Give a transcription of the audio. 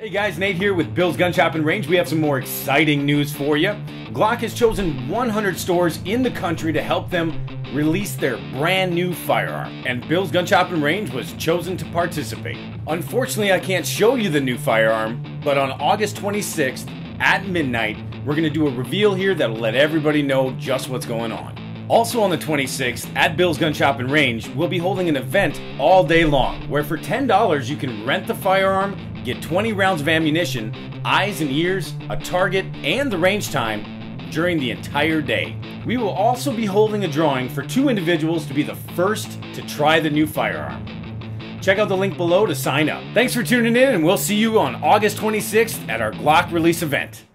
Hey guys, Nate here with Bill's Gun Shop and Range. We have some more exciting news for you. Glock has chosen 100 stores in the country to help them release their brand new firearm, and Bill's Gun Shop and Range was chosen to participate. Unfortunately, I can't show you the new firearm, but on August 26th at midnight, we're going to do a reveal here that'll let everybody know just what's going on. Also on the 26th, at Bill's Gun Shop and Range, we'll be holding an event all day long, where for $10 you can rent the firearm, get 20 rounds of ammunition, eyes and ears, a target, and the range time during the entire day. We will also be holding a drawing for 2 individuals to be the first to try the new firearm. Check out the link below to sign up. Thanks for tuning in, and we'll see you on August 26th at our Glock release event.